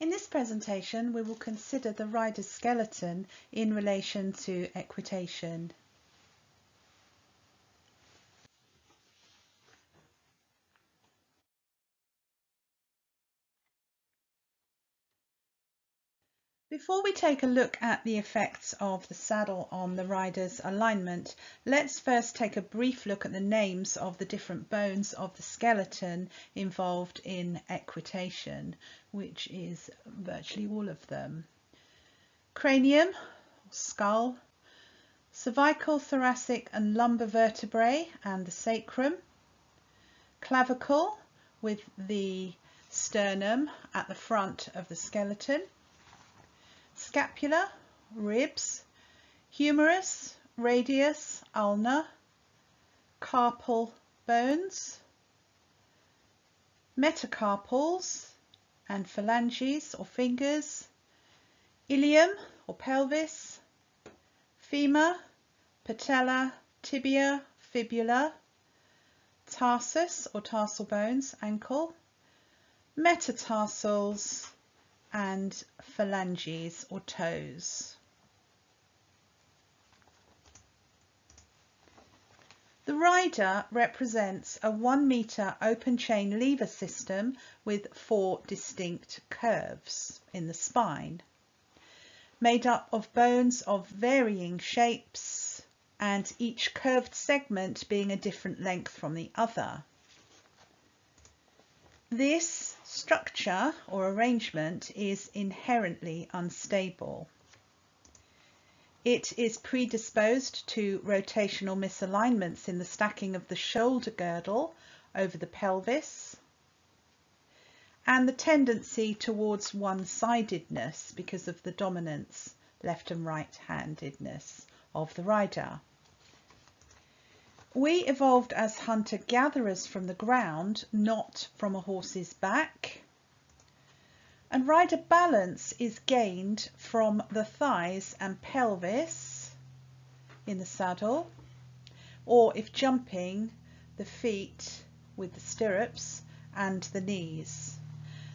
In this presentation, we will consider the rider's skeleton in relation to equitation. Before we take a look at the effects of the saddle on the rider's alignment, let's first take a brief look at the names of the different bones of the skeleton involved in equitation, which is virtually all of them. Cranium, skull, cervical, thoracic and lumbar vertebrae and the sacrum, clavicle with the sternum at the front of the skeleton, scapula, ribs, humerus, radius, ulna, carpal bones, metacarpals and phalanges or fingers, ilium or pelvis, femur, patella, tibia, fibula, tarsus or tarsal bones, ankle, metatarsals, and phalanges or toes. The rider represents a 1 meter open chain lever system with 4 distinct curves in the spine, made up of bones of varying shapes and each curved segment being a different length from the other. This structure or arrangement is inherently unstable. It is predisposed to rotational misalignments in the stacking of the shoulder girdle over the pelvis and the tendency towards one-sidedness because of the dominance left and right-handedness of the rider. We evolved as hunter-gatherers from the ground, not from a horse's back. And rider balance is gained from the thighs and pelvis in the saddle, or if jumping, the feet with the stirrups and the knees.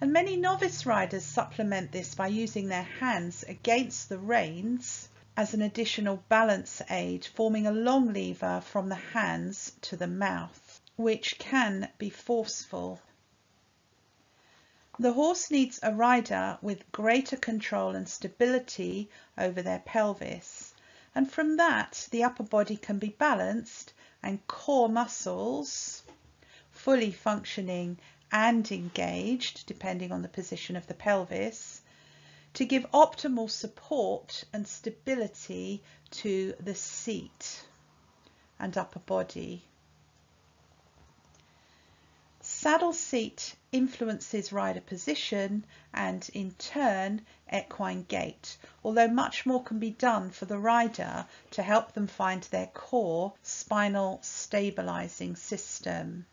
And many novice riders supplement this by using their hands against the reins as an additional balance aid, forming a long lever from the hands to the mouth, which can be forceful. The horse needs a rider with greater control and stability over their pelvis, and from that the upper body can be balanced and core muscles fully functioning and engaged, depending on the position of the pelvis, to give optimal support and stability to the seat and upper body. Saddle seat influences rider position and in turn equine gait, although much more can be done for the rider to help them find their core spinal stabilizing system.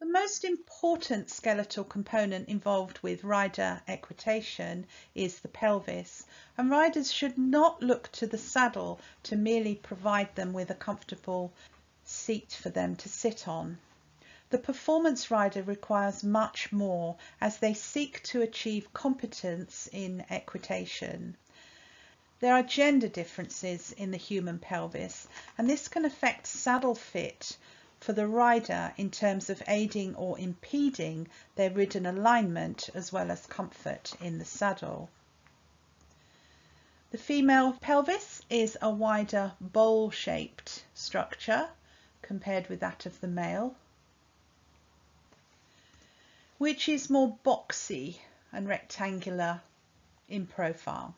The most important skeletal component involved with rider equitation is the pelvis, and riders should not look to the saddle to merely provide them with a comfortable seat for them to sit on. The performance rider requires much more as they seek to achieve competence in equitation. There are gender differences in the human pelvis, and this can affect saddle fit for the rider in terms of aiding or impeding their ridden alignment as well as comfort in the saddle. The female pelvis is a wider bowl-shaped structure compared with that of the male, which is more boxy and rectangular in profile.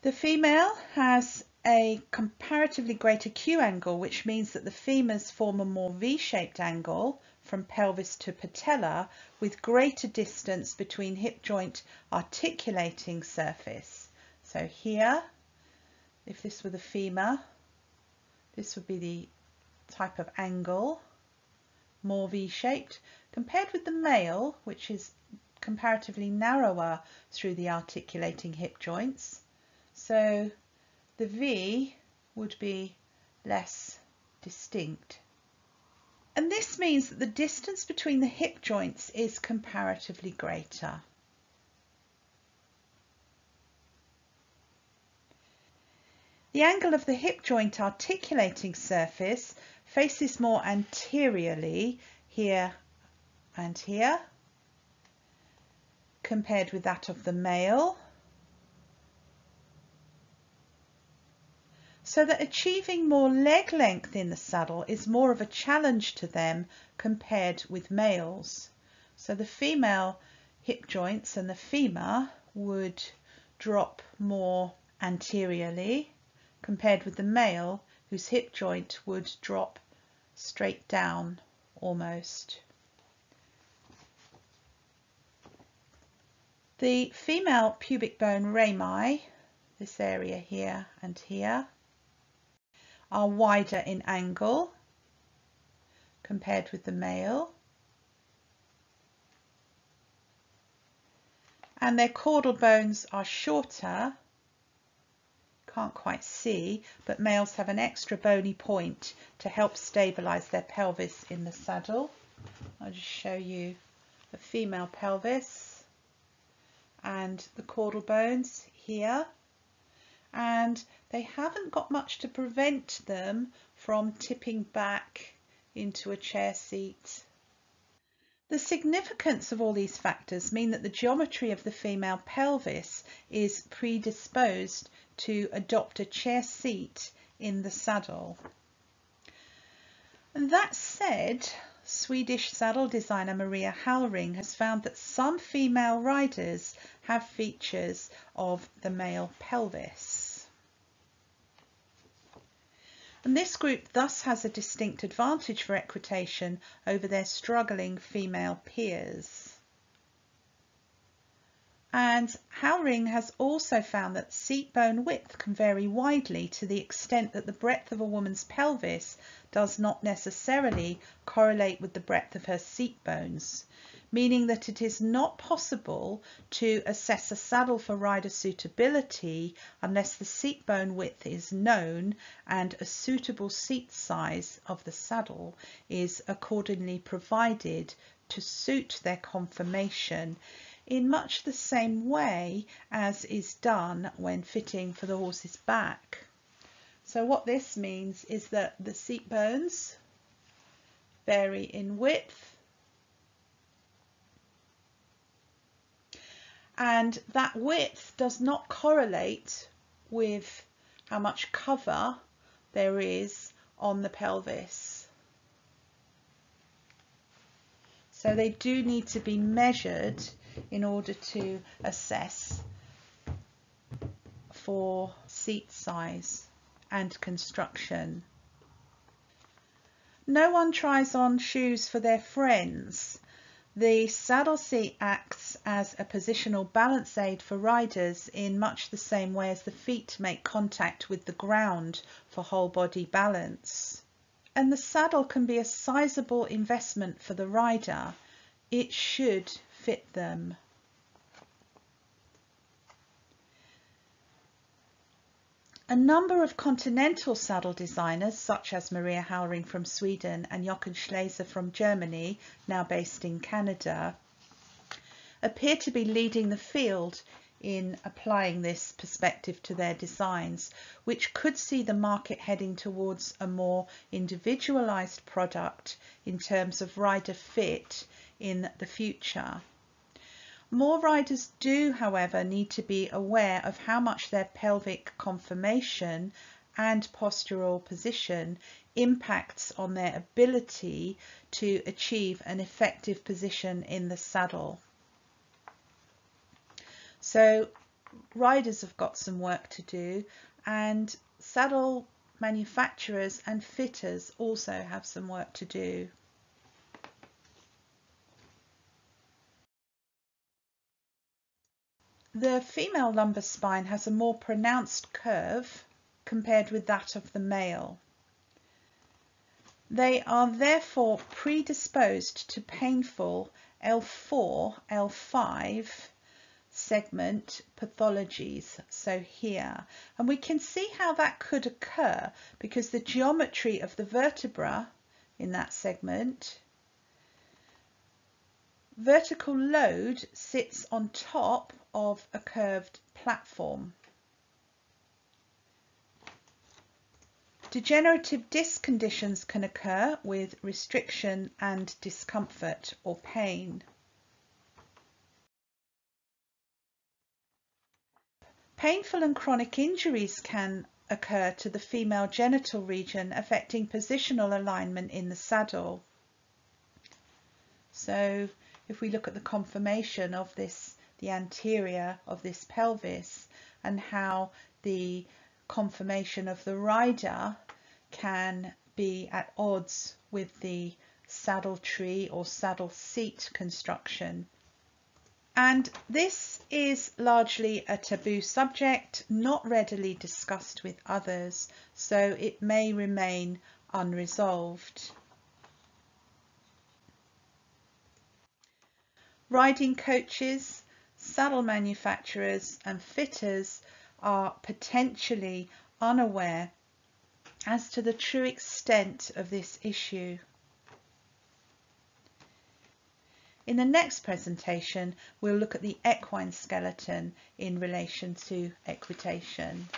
The female has a comparatively greater Q angle, which means that the femurs form a more V-shaped angle from pelvis to patella with greater distance between hip joint articulating surface. So here, if this were the femur, this would be the type of angle, more V-shaped, compared with the male, which is comparatively narrower through the articulating hip joints. So the V would be less distinct. And this means that the distance between the hip joints is comparatively greater. The angle of the hip joint articulating surface faces more anteriorly here and here compared with that of the male, so that achieving more leg length in the saddle is more of a challenge to them compared with males. So the female hip joints and the femur would drop more anteriorly compared with the male, whose hip joint would drop straight down almost. The female pubic bone rami, this area here and here, are wider in angle compared with the male, and their caudal bones are shorter. Can't quite see, but males have an extra bony point to help stabilize their pelvis in the saddle. I'll just show you the female pelvis and the caudal bones here, and they haven't got much to prevent them from tipping back into a chair seat. The significance of all these factors mean that the geometry of the female pelvis is predisposed to adopt a chair seat in the saddle. And that said, Swedish saddle designer Maria Hallring has found that some female riders have features of the male pelvis. And this group thus has a distinct advantage for equitation over their struggling female peers. And Hallring has also found that seat bone width can vary widely to the extent that the breadth of a woman's pelvis does not necessarily correlate with the breadth of her seat bones, meaning that it is not possible to assess a saddle for rider suitability unless the seat bone width is known and a suitable seat size of the saddle is accordingly provided to suit their conformation, in much the same way as is done when fitting for the horse's back. So what this means is that the seat bones vary in width, and that width does not correlate with how much cover there is on the pelvis. So they do need to be measured in order to assess for seat size and construction. No one tries on shoes for their friends. The saddle seat acts as a positional balance aid for riders in much the same way as the feet make contact with the ground for whole body balance. And the saddle can be a sizable investment for the rider. It should fit them. A number of continental saddle designers, such as Maria Hallring from Sweden and Jochen Schleser from Germany, now based in Canada, appear to be leading the field in applying this perspective to their designs, which could see the market heading towards a more individualized product in terms of rider fit in the future. More riders do, however, need to be aware of how much their pelvic conformation and postural position impacts on their ability to achieve an effective position in the saddle. So riders have got some work to do, and saddle manufacturers and fitters also have some work to do. The female lumbar spine has a more pronounced curve compared with that of the male. They are therefore predisposed to painful L4, L5 segment pathologies, so here. And we can see how that could occur because the geometry of the vertebra in that segment. Vertical load sits on top of a curved platform. Degenerative disc conditions can occur with restriction and discomfort or pain. Painful and chronic injuries can occur to the female genital region, affecting positional alignment in the saddle. So if we look at the conformation of this, the anterior of this pelvis, and how the conformation of the rider can be at odds with the saddle tree or saddle seat construction. And this is largely a taboo subject, not readily discussed with others, so it may remain unresolved. Riding coaches, saddle manufacturers and fitters are potentially unaware as to the true extent of this issue. In the next presentation, we'll look at the equine skeleton in relation to equitation.